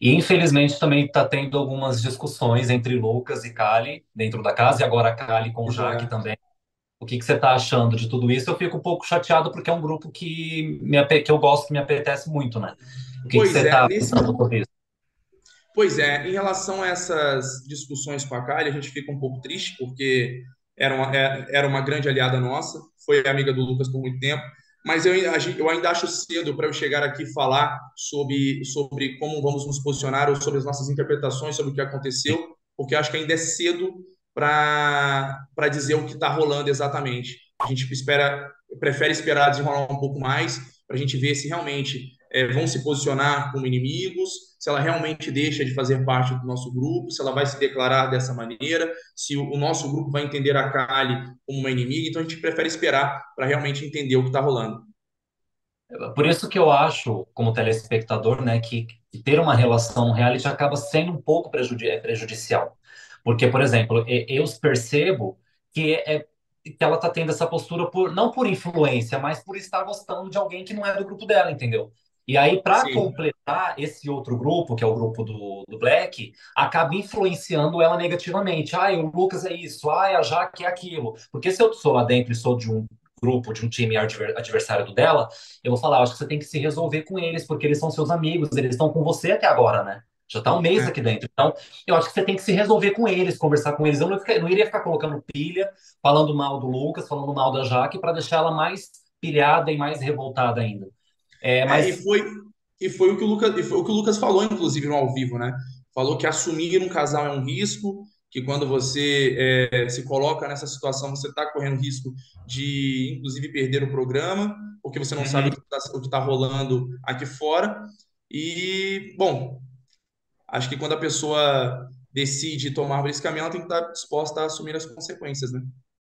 E, infelizmente, também está tendo algumas discussões entre Lucas e Kally dentro da casa, e agora a Kally com o Jaque também. O que você está achando de tudo isso? Eu fico um pouco chateado, porque é um grupo que eu gosto, que me apetece muito, né? O que você está pensando por isso? Pois é, em relação a essas discussões com a Kally, a gente fica um pouco triste, porque era uma grande aliada nossa, foi amiga do Lucas por muito tempo, mas eu ainda acho cedo para eu chegar aqui e falar sobre como vamos nos posicionar ou sobre as nossas interpretações, sobre o que aconteceu, porque acho que ainda é cedo para dizer o que está rolando exatamente. A gente prefere esperar desenrolar um pouco mais para a gente ver se realmente vão se posicionar como inimigos, se ela realmente deixa de fazer parte do nosso grupo, se ela vai se declarar dessa maneira, se o nosso grupo vai entender a Kally como uma inimiga. Então a gente prefere esperar para realmente entender o que está rolando. Por isso que eu acho, como telespectador, né, que ter uma relação reality acaba sendo um pouco prejudicial. Porque, por exemplo, eu percebo que ela está tendo essa postura, não por influência, mas por estar gostando de alguém que não é do grupo dela, entendeu? E aí, para completar, esse outro grupo, que é o grupo do Black, acaba influenciando ela negativamente. Ah, o Lucas é isso, a Jaque é aquilo. Porque se eu sou lá dentro e sou de um grupo, de um time adversário do dela, eu vou falar, acho que você tem que se resolver com eles, porque eles são seus amigos, eles estão com você até agora, né? Já tá um mês aqui dentro. Então, eu acho que você tem que se resolver com eles, conversar com eles. Eu não iria ficar colocando pilha, falando mal do Lucas, falando mal da Jaque, para deixar ela mais pilhada e mais revoltada ainda. Foi o que o Lucas falou, inclusive, no Ao Vivo, né? Falou que assumir um casal é um risco, que quando você se coloca nessa situação, você está correndo risco de, inclusive, perder o programa, porque você não sabe o que está rolando aqui fora. E, bom, acho que quando a pessoa decide tomar esse caminho, ela tem que estar disposta a assumir as consequências, né?